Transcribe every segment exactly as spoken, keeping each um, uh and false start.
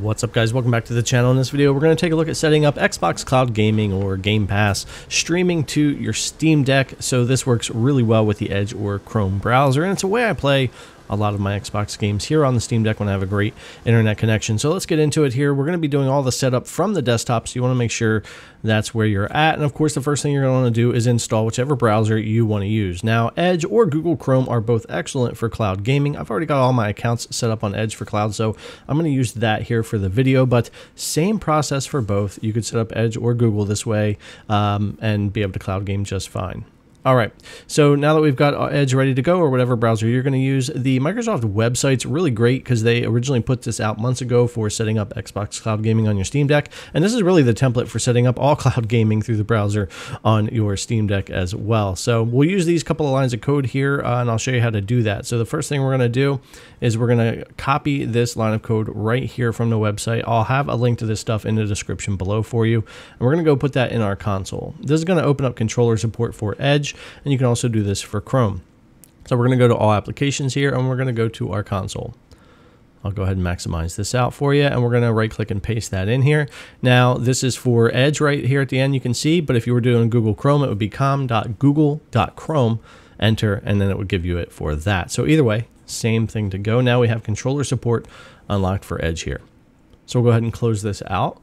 What's up, guys? Welcome back to the channel. In this video, we're going to take a look at setting up Xbox Cloud Gaming or Game Pass streaming to your Steam Deck. So this works really well with the Edge or Chrome browser, and it's a way I play a lot of my Xbox games here on the Steam Deck when I have a great internet connection. So let's get into it here. We're going to be doing all the setup from the desktop, so you want to make sure that's where you're at. And of course, the first thing you're going to want to do is install whichever browser you want to use. Now, Edge or Google Chrome are both excellent for cloud gaming. I've already got all my accounts set up on Edge for cloud, so I'm going to use that here for the video, but same process for both. You could set up Edge or Google this way um, and be able to cloud game just fine. All right, so now that we've got Edge ready to go, or whatever browser you're going to use, the Microsoft website's really great because they originally put this out months ago for setting up Xbox Cloud Gaming on your Steam Deck. And this is really the template for setting up all cloud gaming through the browser on your Steam Deck as well. So we'll use these couple of lines of code here, uh, and I'll show you how to do that. So the first thing we're going to do is we're going to copy this line of code right here from the website. I'll have a link to this stuff in the description below for you. And we're going to go put that in our console. This is going to open up controller support for Edge. And you can also do this for Chrome. So we're going to go to all applications here, and we're going to go to our console. I'll go ahead and maximize this out for you, and we're going to right click and paste that in here. Now this is for Edge right here at the end, you can see, but if you were doing Google Chrome, it would be com dot google dot chrome, enter, and then it would give you it for that. So either way, same thing to go. Now we have controller support unlocked for Edge here. So we'll go ahead and close this out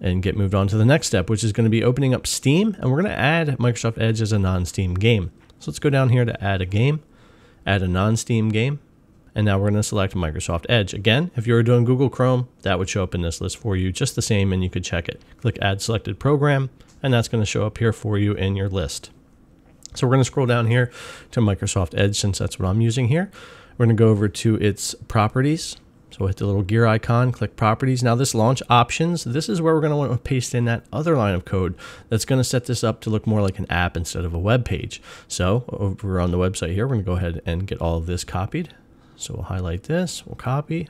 and get moved on to the next step, which is going to be opening up Steam, and we're going to add Microsoft Edge as a non-Steam game. So let's go down here to add a game, add a non-Steam game, and now we're going to select Microsoft Edge. Again, if you were doing Google Chrome, that would show up in this list for you just the same, and you could check it. Click Add Selected Program, and that's going to show up here for you in your list. So we're going to scroll down here to Microsoft Edge, since that's what I'm using here. We're going to go over to its properties. So hit the little gear icon, click properties. Now this launch options, this is where we're going to want to paste in that other line of code that's going to set this up to look more like an app instead of a web page. So over on the website here, we're going to go ahead and get all of this copied. So we'll highlight this, we'll copy.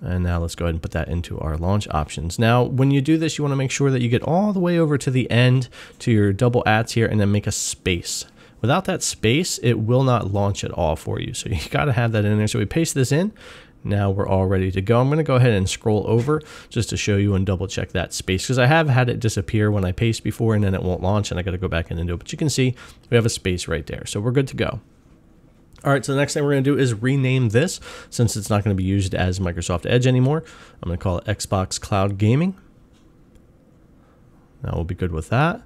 And now let's go ahead and put that into our launch options. Now, when you do this, you want to make sure that you get all the way over to the end to your double ats here and then make a space. Without that space, it will not launch at all for you. So you got to have that in there. So we paste this in. Now we're all ready to go. I'm going to go ahead and scroll over just to show you and double check that space, because I have had it disappear when I paste before and then it won't launch and I got to go back in and do it. But you can see we have a space right there. So we're good to go. All right, so the next thing we're going to do is rename this, since it's not going to be used as Microsoft Edge anymore. I'm going to call it Xbox Cloud Gaming. Now we'll be good with that.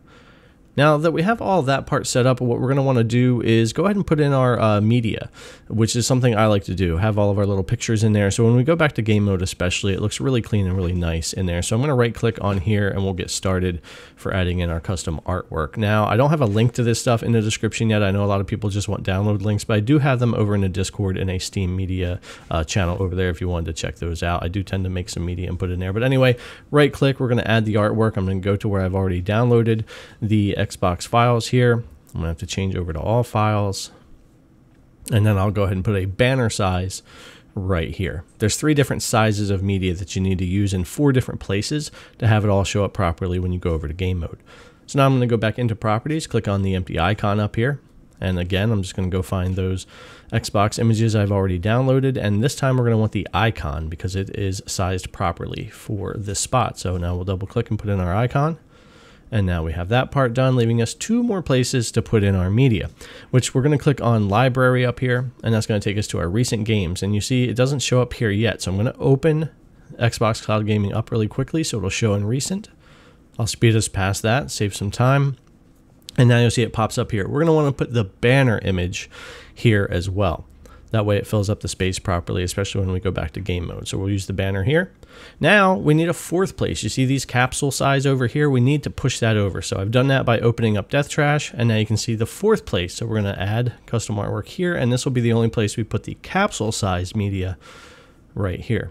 Now that we have all that part set up, what we're going to want to do is go ahead and put in our uh, media, which is something I like to do, have all of our little pictures in there. So when we go back to game mode especially, it looks really clean and really nice in there. So I'm going to right click on here and we'll get started for adding in our custom artwork. Now I don't have a link to this stuff in the description yet. I know a lot of people just want download links, but I do have them over in the Discord and a Steam media uh, channel over there if you wanted to check those out. I do tend to make some media and put in there. But anyway, right click, we're going to add the artwork. I'm going to go to where I've already downloaded the Xbox files here. I'm gonna have to change over to all files, and then I'll go ahead and put a banner size right here. There's three different sizes of media that you need to use in four different places to have it all show up properly when you go over to game mode. So now I'm gonna go back into properties, click on the empty icon up here, and again I'm just gonna go find those Xbox images I've already downloaded, and this time we're gonna want the icon because it is sized properly for this spot. So now we'll double click and put in our icon. And now we have that part done, leaving us two more places to put in our media, which we're going to click on library up here, and that's going to take us to our recent games. And you see it doesn't show up here yet. So I'm going to open Xbox Cloud Gaming up really quickly so it'll show in recent. I'll speed us past that, save some time. And now you'll see it pops up here. We're going to want to put the banner image here as well. That way it fills up the space properly, especially when we go back to game mode. So we'll use the banner here. Now we need a fourth place. You see these capsule size over here? We need to push that over. So I've done that by opening up Death Trash, and now you can see the fourth place. So we're going to add custom artwork here, and this will be the only place we put the capsule size media right here.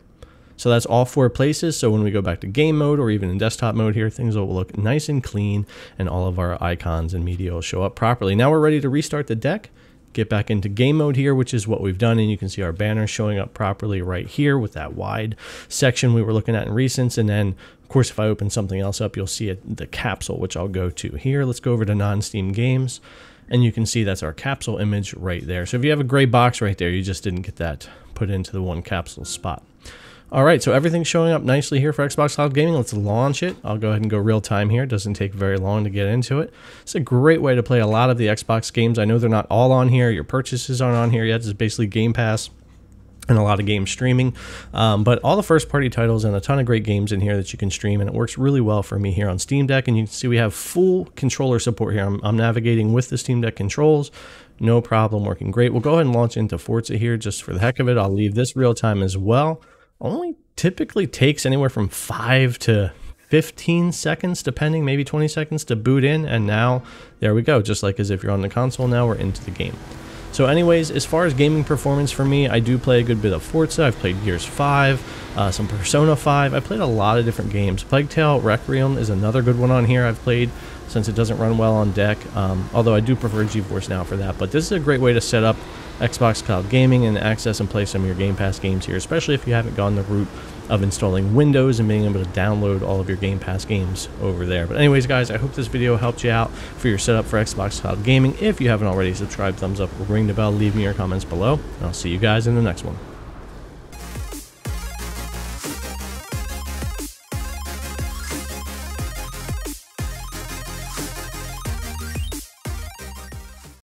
So that's all four places. So when we go back to game mode or even in desktop mode here, things will look nice and clean, and all of our icons and media will show up properly. Now we're ready to restart the deck. Get back into game mode here, which is what we've done, and you can see our banner showing up properly right here with that wide section we were looking at in recents. And then of course, if I open something else up, you'll see it, the capsule, which I'll go to here. Let's go over to non-Steam games, and you can see that's our capsule image right there. So if you have a gray box right there, you just didn't get that put into the one capsule spot. All right, so everything's showing up nicely here for Xbox Cloud Gaming. Let's launch it. I'll go ahead and go real time here. It doesn't take very long to get into it. It's a great way to play a lot of the Xbox games. I know they're not all on here. Your purchases aren't on here yet. It's basically Game Pass and a lot of game streaming, um, but all the first party titles and a ton of great games in here that you can stream, and it works really well for me here on Steam Deck. And you can see we have full controller support here. I'm, I'm navigating with the Steam Deck controls, no problem, working great. We'll go ahead and launch into Forza here just for the heck of it. I'll leave this real time as well. Only typically takes anywhere from five to fifteen seconds, depending, maybe twenty seconds to boot in. And now there we go, just like as if you're on the console, now we're into the game. So anyways, as far as gaming performance for me, I do play a good bit of Forza. I've played Gears five, uh, some Persona five. I played a lot of different games. Plague Tale Requiem is another good one on here I've played, since it doesn't run well on deck, um, although I do prefer GeForce Now for that. But this is a great way to set up Xbox Cloud Gaming and access and play some of your Game Pass games here, especially if you haven't gone the route of installing Windows and being able to download all of your Game Pass games over there. But anyways, guys, I hope this video helped you out for your setup for Xbox Cloud Gaming. If you haven't already subscribed, thumbs up, ring the bell, leave me your comments below, and I'll see you guys in the next one.